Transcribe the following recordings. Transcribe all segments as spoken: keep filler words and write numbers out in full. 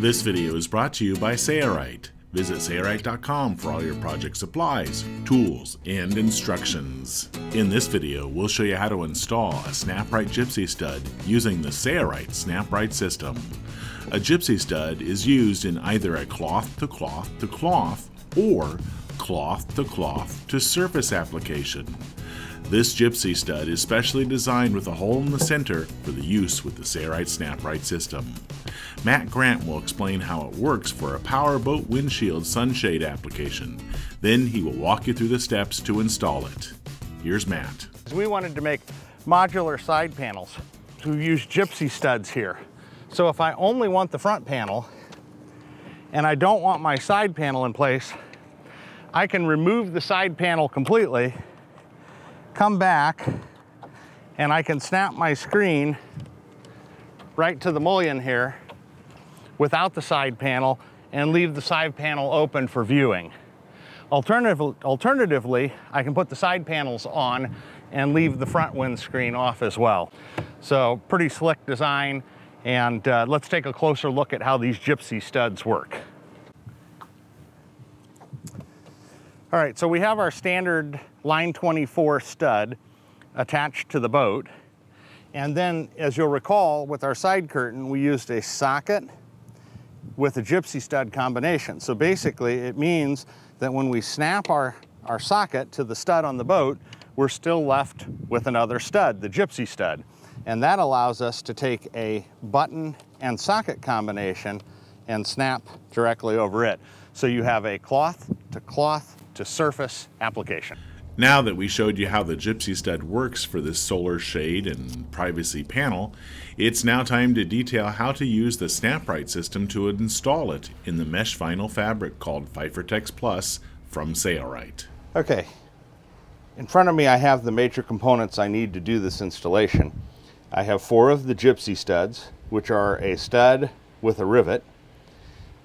This video is brought to you by Sailrite. Visit Sailrite dot com for all your project supplies, tools, and instructions. In this video, we'll show you how to install a SnapRite Gypsy Stud using the Sailrite SnapRite system. A Gypsy Stud is used in either a cloth-to-cloth to cloth or cloth-to-cloth to surface application. This Gypsy Stud is specially designed with a hole in the center for the use with the Sailrite SnapRite system. Matt Grant will explain how it works for a power boat windshield sunshade application. Then he will walk you through the steps to install it. Here's Matt. We wanted to make modular side panels to use Gypsy Studs here. So if I only want the front panel and I don't want my side panel in place, I can remove the side panel completely, come back, and I can snap my screen right to the mullion here without the side panel and leave the side panel open for viewing. Alternative, alternatively, I can put the side panels on and leave the front windscreen off as well. So pretty slick design, and uh, let's take a closer look at how these Gypsy Studs work. All right, so we have our standard line twenty-four stud attached to the boat. And then, as you'll recall, with our side curtain, we used a socket with a Gypsy Stud combination. So basically, it means that when we snap our, our socket to the stud on the boat, we're still left with another stud, the Gypsy Stud. And that allows us to take a button and socket combination and snap directly over it. So you have a cloth to cloth to surface application. Now that we showed you how the Gypsy Stud works for this solar shade and privacy panel, it's now time to detail how to use the SnapRite system to install it in the mesh vinyl fabric called Phifertex Plus from Sailrite. Okay, in front of me I have the major components I need to do this installation. I have four of the Gypsy Studs, which are a stud with a rivet.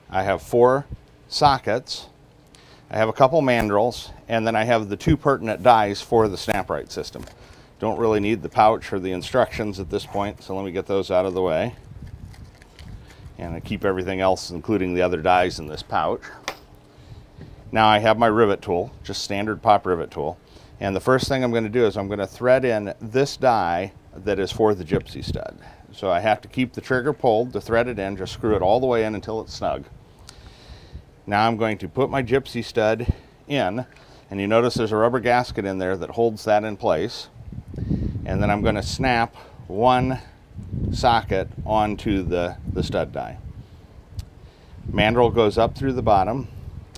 I have four sockets, I have a couple mandrels, and then I have the two pertinent dies for the SnapRite system. Don't really need the pouch or the instructions at this point, so let me get those out of the way. And I keep everything else, including the other dies, in this pouch. Now I have my rivet tool, just standard pop rivet tool. And the first thing I'm going to do is I'm going to thread in this die that is for the Gypsy Stud. So I have to keep the trigger pulled to thread it in, just screw it all the way in until it's snug. Now I'm going to put my Gypsy Stud in, and you notice there's a rubber gasket in there that holds that in place. And then I'm going to snap one socket onto the, the stud die. Mandrel goes up through the bottom,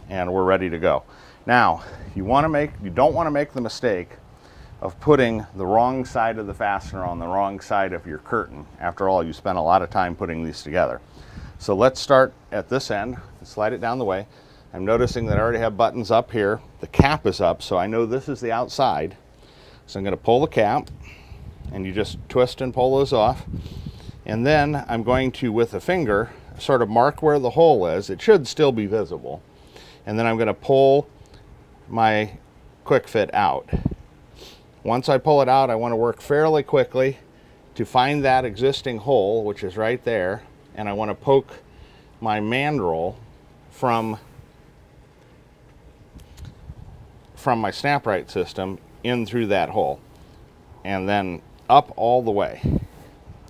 and we're ready to go. Now, you want to make, you don't want to make the mistake of putting the wrong side of the fastener on the wrong side of your curtain. After all, you spent a lot of time putting these together. So let's start at this end, slide it down the way. I'm noticing that I already have buttons up here. The cap is up, so I know this is the outside. So I'm going to pull the cap, and you just twist and pull those off. And then I'm going to, with a finger, sort of mark where the hole is. It should still be visible. And then I'm going to pull my quick fit out. Once I pull it out, I want to work fairly quickly to find that existing hole, which is right there. And I want to poke my mandrel from, from my SnapRite system in through that hole, and then up all the way.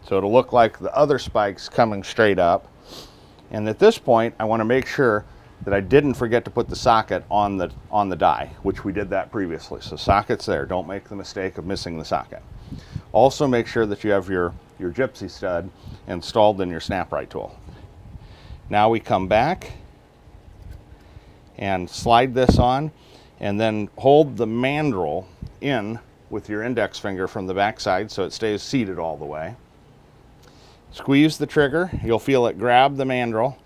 So it'll look like the other spike's coming straight up. And at this point, I want to make sure that I didn't forget to put the socket on the, on the die, which we did that previously. So socket's there. Don't make the mistake of missing the socket. Also make sure that you have your, your Gypsy Stud installed in your SnapRite tool. Now we come back and slide this on, and then hold the mandrel in with your index finger from the back side so it stays seated all the way. Squeeze the trigger. You'll feel it grab the mandrel,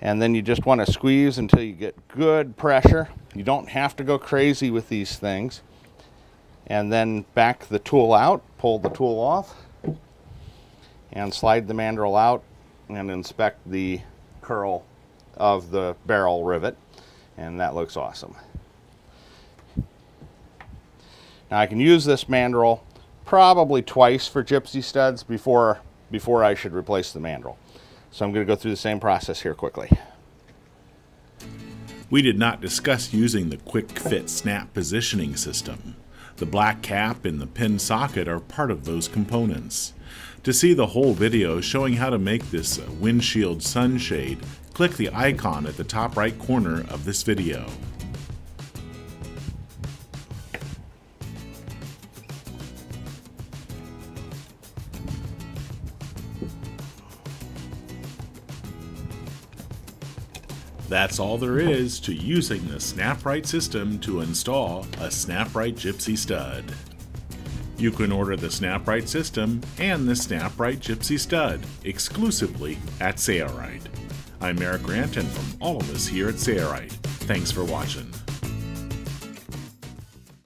and then you just want to squeeze until you get good pressure. You don't have to go crazy with these things. And then back the tool out, pull the tool off, and slide the mandrel out and inspect the curl of the barrel rivet, and that looks awesome. Now I can use this mandrel probably twice for Gypsy Studs before, before I should replace the mandrel. So I'm going to go through the same process here quickly. We did not discuss using the quick fit snap positioning system. The black cap and the pin socket are part of those components. To see the whole video showing how to make this windshield sunshade, click the icon at the top right corner of this video. That's all there is to using the SnapRite system to install a SnapRite Gypsy Stud. You can order the SnapRite system and the SnapRite Gypsy Stud exclusively at Sailrite. I'm Eric Grant, and from all of us here at Sailrite, thanks for watching.